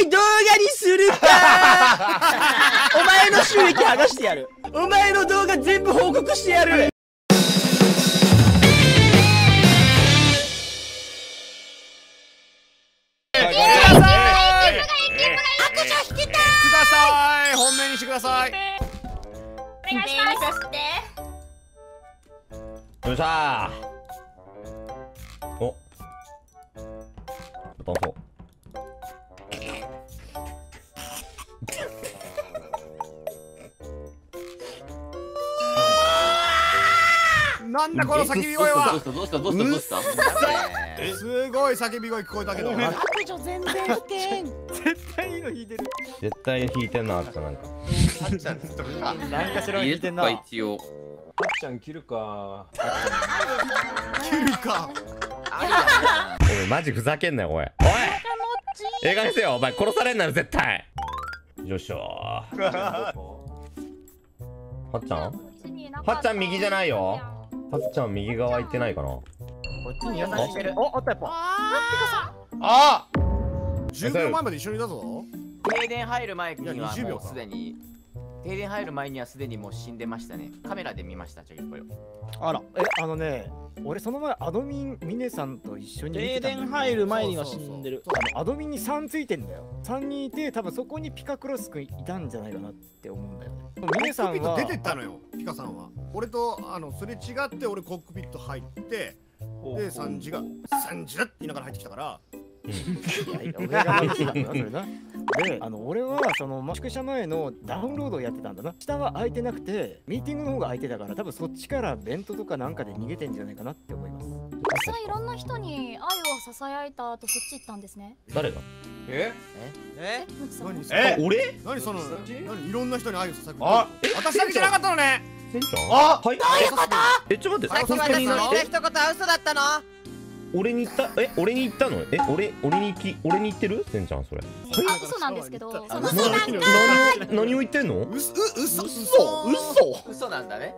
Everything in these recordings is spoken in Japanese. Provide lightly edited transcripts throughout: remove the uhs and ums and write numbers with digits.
い動画にするかお前の収益剥がしてやる。お前の動画全部報告してやる。本命にしてください。お願いします。よっしゃー。お。ボンボン。なんだこの叫び声は。どうしたすごい叫び声聞こえたけど。悪女全然弾けん。絶対いいの弾いてる。絶対弾いてんなあったなんか。あっちゃんとか。なんかしら弾いてんな。一応。あっちゃん切るか。切るか。おいマジふざけんなよおい。おい。ええかげせよお前殺されんなら絶対。よいしょ。はっちゃん。はっちゃん右じゃないよ。はっちゃん右側行ってないかな。こっちに優しくいる。お、あったやっぱ。ああ。10秒前まで一緒にだぞ。停電入る前にはもうすでに停電入る前にはすでにもう死んでましたね。カメラで見ましたちょいこよ。あらあのね、俺その前アドミンミネさんと一緒に停電入る前には死んでる。アドミンに3ついてんだよ。3人いて多分そこにピカクロスくんいたんじゃないかなって思うんだよね。ミネさんは出てったのよ。ピカさんは俺とすれ違って俺コックピット入ってでサンジがサンジだって言いながら入ってきたから。で、俺はその宿舎前のダウンロードをやってたんだな。下は空いてなくてミーティングの方が空いてたから多分そっちから弁当とかなんかで逃げてんじゃないかなって思います。実際いろんな人に愛をささやいた後そっち行ったんですね。誰が俺何その何いろんな人に愛をささやく。あ私だけじゃなかったのね。あどういうこと。ちょっと待って、さっきの一言は嘘だったの。俺に言った俺に言ったの俺に言ってるせんちゃんそれ。あ嘘なんですけど。何を言ってんの。嘘なんだね。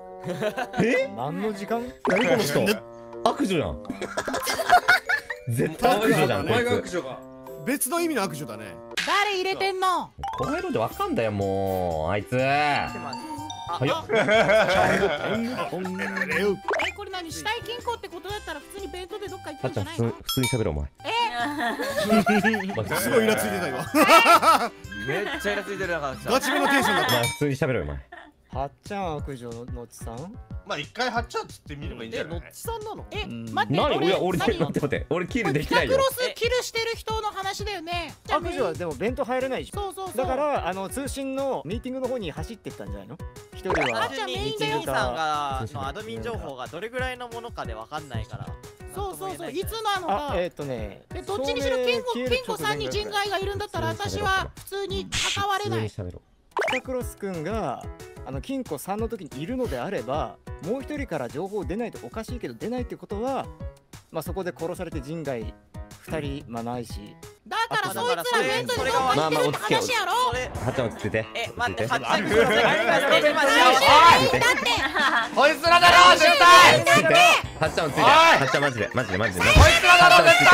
何の時間。何この人悪女じゃん。絶対悪女じゃん。別の意味の悪女だね。誰入れてんの。この色でわかんだよもうあいつ。これ何死体金庫ってことだったら普通に弁当でどっか行ってんじゃないの。普通に喋るお前。すごいイラついてた今。めっちゃイラついてるな感じ。ガチめのテンションだった。普通に喋るお前。はっちゃん悪女ののっちさん。まあ一回はっちゃんつってみればいいんじゃない。のっちさんなの。待って俺俺キルできないよ。ピカクロスキルしてる人の話だよね。悪女はでも弁当入れないし。そうそうそう。だから通信のミーティングの方に走ってったんじゃないの。一人は。あっちゃんメインでよさんがのアドミン情報がどれぐらいのものかでわかんないから。そうそうそう。いつなのか。でどっちにしろケンコさんに人外がいるんだったら私は普通に関われない。ピカクロスくんが金庫3の時にいるのであればもう一人から情報出ないとおかしいけど出ないってことは、まあ、そこで殺されて人外2人まあないしだからそいつら弁当にどっか行ってるって話やろ。はっちゃん落ち着いて。待ってはっちゃん殺されてましたこいつらだろ絶対。はっちゃん落ち着いて。はっちゃんマジでこいつらだろ絶対。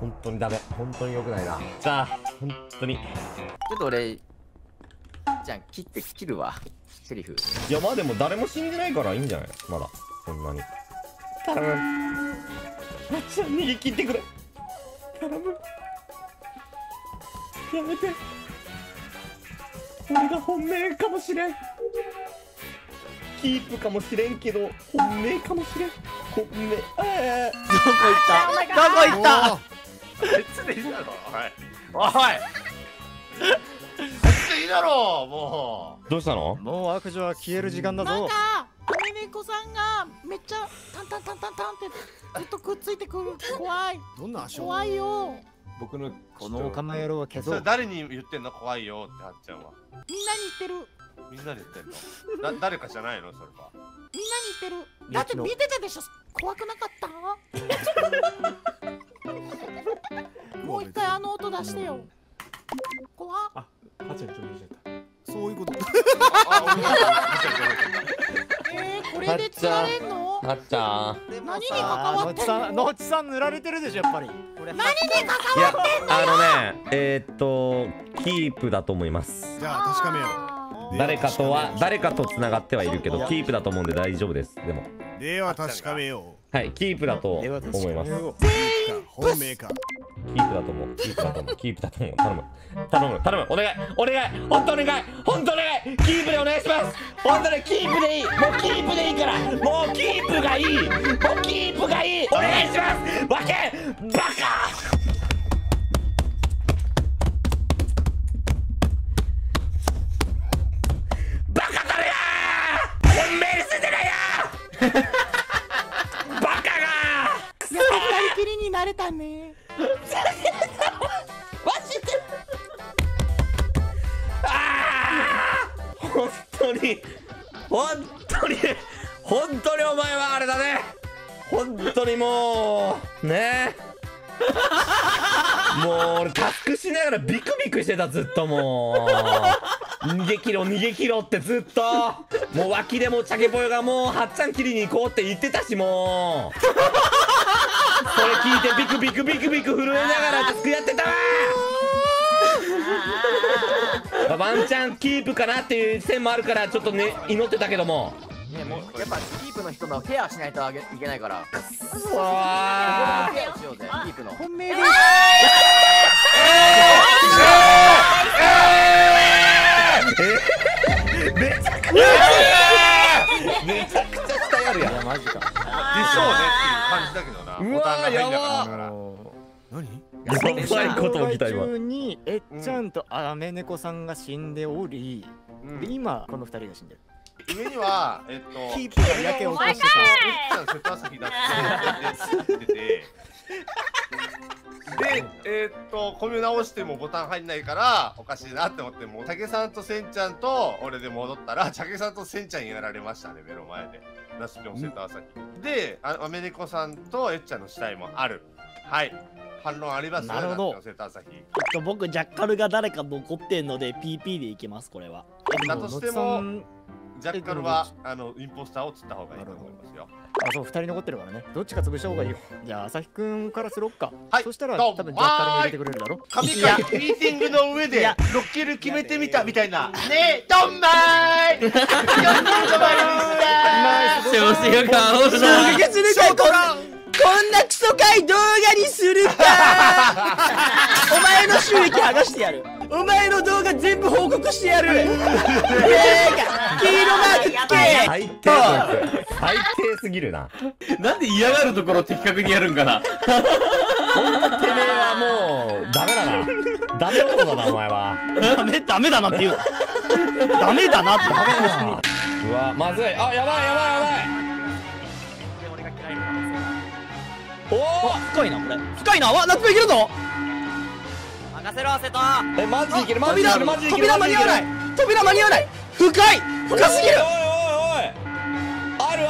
本当にダメ。本当に良くないな。さあ本当にちょっと俺じゃん切るわセリフ。いやまあでも誰も死んでないからいいんじゃないまだそんなに。頼むはっちゃん逃げ切ってくれ頼むやめて俺が本命かもしれんキープかもしれんけど本命かもしれん本命。どこ行った別でいいだろおいいいだろうもう。どうしたの。もう悪女は消える時間だぞ。なんかアメ猫さんがめっちゃタンってずっとくっついてくる。怖い。どんな足音。怖いよ。僕のこのおかま野郎は消そう。それ誰に言ってんの。怖いよってはっちゃんはみんなに言ってるの。誰かじゃないのそれは。みんなに言ってる。だって見てたでしょ。怖くなかったもう一回音出してよ。怖っ。はっちゃんちょっと見ちゃった。そういうこと。これで釣られんの？はっちゃん。何に関わってんの？のっちさん塗られてるでしょやっぱり。これ何に関わってんのよ。いや、あのね、キープだと思います。じゃあ確かめよう。誰かと繋がってはいるけどキープだと思うんで大丈夫です。でもでは確かめよう。はい、キープだと思います。全員本命か。キープだと思う。キープだと思う。頼む。お願い。本当お願い。キープでお願いします。本当にキープでいい。もうキープでいいから。もうキープがいい。お願いします。わけバカ。慣れたね。マジで。ああ、本当にお前はあれだね。本当にもうね。もう俺タスクしながらビクビクしてた。ずっともう逃げ切ろってずっともう脇でもチャゲぽよがもうはっちゃん切りに行こうって言ってたし、もう。それ聞いてビクビク震えながらタスクやってたわ。ワンチャンキープかなっていう線もあるからちょっとね祈ってたけども、ね、もうやっぱキープの人のケアしないといけないから、くっそーケアしようぜキープの本命です。めちゃくちゃ下やるやん。いやマジか。でしょうねっていう感じだけどな。うわーやば。何？やばいこと起きた今。中にえっちゃんとアメネコさんが死んでおり、今この二人が死んでる。上にはキープがやけを起こしてた。うっちゃん瀬戸朝日だってで、これ直してもボタン入んないからおかしいなって思って、もうチャゲさんとセンちゃんと俺で戻ったらチャゲさんとセンちゃんにやられましたね、目の前で。ラスピョンセンター朝日でアメネコさんとエッちゃんの死体もある。はい、反論ありますね。なるほど。僕ジャッカルが誰か残ってんので PP でいけます。これはだとしてもジャッカルはインポスターを釣った方がいいと思いますよ。あ、そう、2人残ってるからね。どっちか潰した方がいいよ。じゃあ朝日くんからスロッカー、はい、そしたら多分ジャッカルも入れてくれるだろ。神回ミーティングの上でロッケル決めてみたみたいなねえ。ドンマイ4人止まりました。調子が顔をしたこんなクソかい動画にするかお前の収益剥がしてやる。お前の動画全部報告してやる。黄色マークつけ。最低最低すぎるな。なんで嫌がるところ的確にやるんかな。ほんとてめえはもうダメだな。ダメ男だなお前は。ダメだなって言うダメだなって。うわまずい。あ、やばい。おお深いなこれ。わ、夏目いけるぞ。任せろ瀬戸。え、マジでいける。扉間に合わない。深い。深すぎる。ある。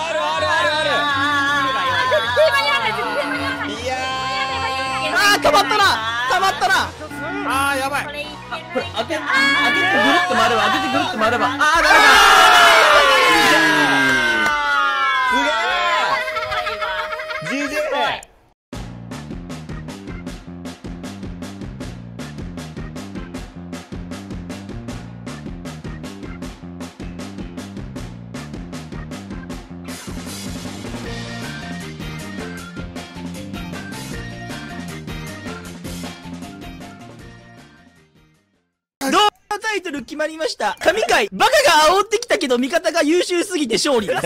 いやーたまったな。あーやばい。これ開けてぐるっと回れば。あーダメだ。すげえ。GG。タイトル決まりました。神回バカが煽ってきたけど味方が優秀すぎて勝利です